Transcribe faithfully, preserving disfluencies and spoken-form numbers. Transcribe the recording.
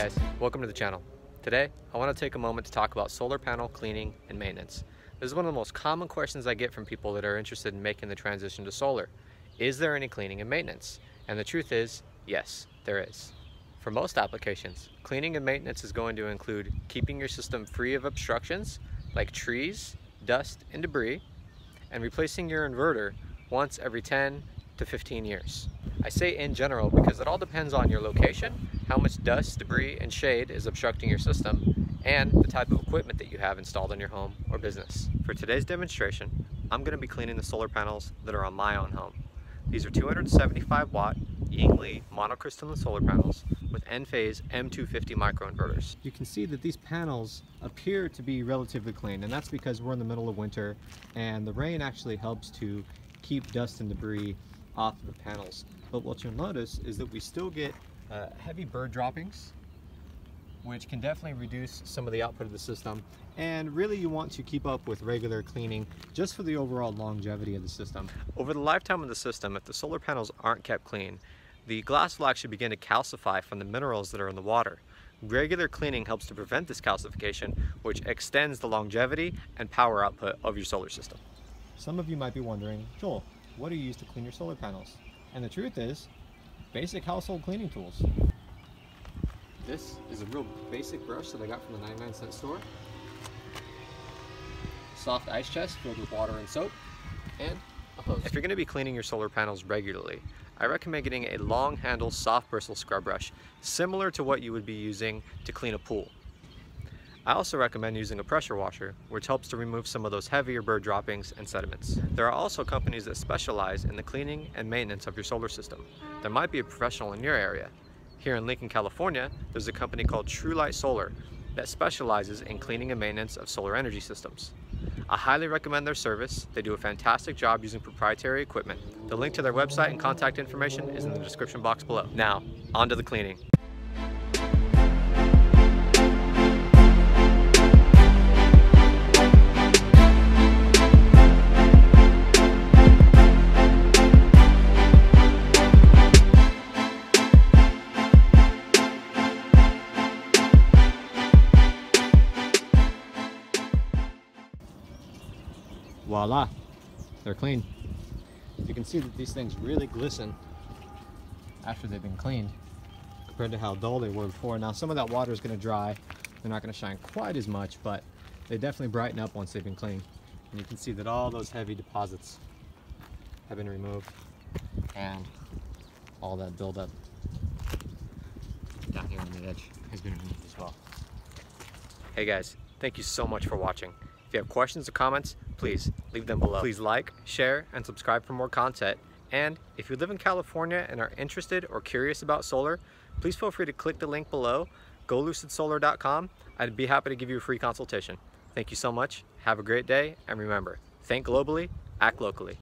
guys, welcome to the channel. Today, I want to take a moment to talk about solar panel cleaning and maintenance. This is one of the most common questions I get from people that are interested in making the transition to solar. Is there any cleaning and maintenance? And the truth is, yes, there is. For most applications, cleaning and maintenance is going to include keeping your system free of obstructions like trees, dust, and debris, and replacing your inverter once every ten to fifteen years. I say in general because it all depends on your location, how much dust, debris, and shade is obstructing your system, and the type of equipment that you have installed in your home or business. For today's demonstration, I'm going to be cleaning the solar panels that are on my own home. These are two hundred seventy-five watt Yingli monocrystalline solar panels with Enphase M two fifty microinverters. You can see that these panels appear to be relatively clean, and that's because we're in the middle of winter and the rain actually helps to keep dust and debris off of the panels. But what you'll notice is that we still get uh, heavy bird droppings, which can definitely reduce some of the output of the system. And really you want to keep up with regular cleaning just for the overall longevity of the system. Over the lifetime of the system, if the solar panels aren't kept clean, the glass will actually begin to calcify from the minerals that are in the water. Regular cleaning helps to prevent this calcification, which extends the longevity and power output of your solar system. Some of you might be wondering, Joel, what do you use to clean your solar panels? And the truth is, basic household cleaning tools. This is a real basic brush that I got from the ninety-nine cent store. Soft ice chest filled with water and soap, and a hose. If you're going to be cleaning your solar panels regularly, I recommend getting a long handle soft bristle scrub brush, similar to what you would be using to clean a pool. I also recommend using a pressure washer, which helps to remove some of those heavier bird droppings and sediments. There are also companies that specialize in the cleaning and maintenance of your solar system. There might be a professional in your area. Here in Lincoln, California, there's a company called True Light Solar that specializes in cleaning and maintenance of solar energy systems. I highly recommend their service. They do a fantastic job using proprietary equipment. The link to their website and contact information is in the description box below. Now, on to the cleaning. Voila, they're clean. You can see that these things really glisten after they've been cleaned compared to how dull they were before. Now some of that water is going to dry, they're not going to shine quite as much, but they definitely brighten up once they've been cleaned. And you can see that all those heavy deposits have been removed and all that buildup down here on the edge has been removed as well. Hey guys, thank you so much for watching. If you have questions or comments, please leave them below. Please like, share, and subscribe for more content. And if you live in California and are interested or curious about solar, please feel free to click the link below, go lucid solar dot com. I'd be happy to give you a free consultation. Thank you so much. Have a great day. And remember, think globally, act locally.